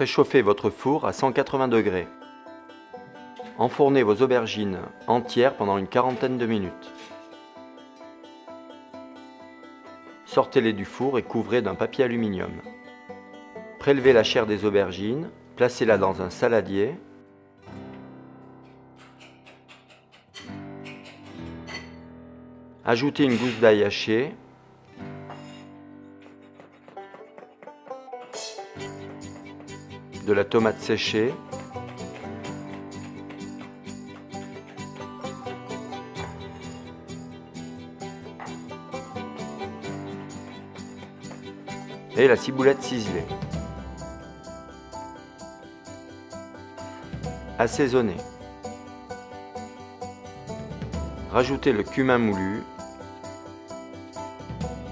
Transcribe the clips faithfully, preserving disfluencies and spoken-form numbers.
Préchauffez votre four à cent quatre-vingts degrés. Enfournez vos aubergines entières pendant une quarantaine de minutes. Sortez-les du four et couvrez d'un papier aluminium. Prélevez la chair des aubergines, placez-la dans un saladier. Ajoutez une gousse d'ail hachée. De la tomate séchée, et la ciboulette ciselée. Assaisonnez. Rajoutez le cumin moulu,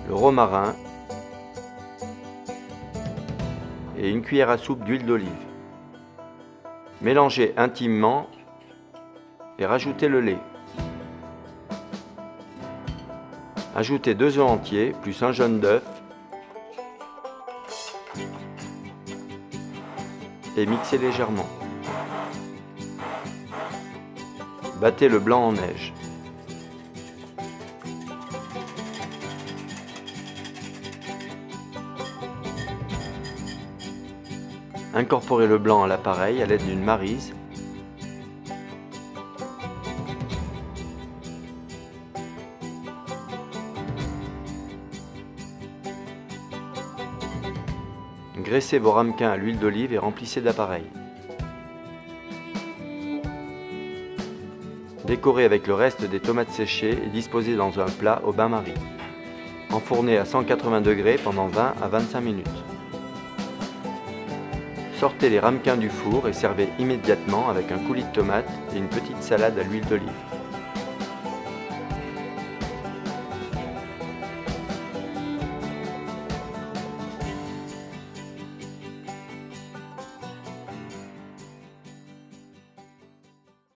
le romarin et une cuillère à soupe d'huile d'olive. Mélangez intimement et rajoutez le lait. Ajoutez deux œufs entiers plus un jaune d'œuf et mixez légèrement. Battez le blanc en neige. Incorporez le blanc à l'appareil à l'aide d'une marise. Graissez vos ramequins à l'huile d'olive et remplissez d'appareil. Décorez avec le reste des tomates séchées et disposez dans un plat au bain-marie. Enfournez à cent quatre-vingts degrés pendant vingt à vingt-cinq minutes. Sortez les ramequins du four et servez immédiatement avec un coulis de tomates et une petite salade à l'huile d'olive.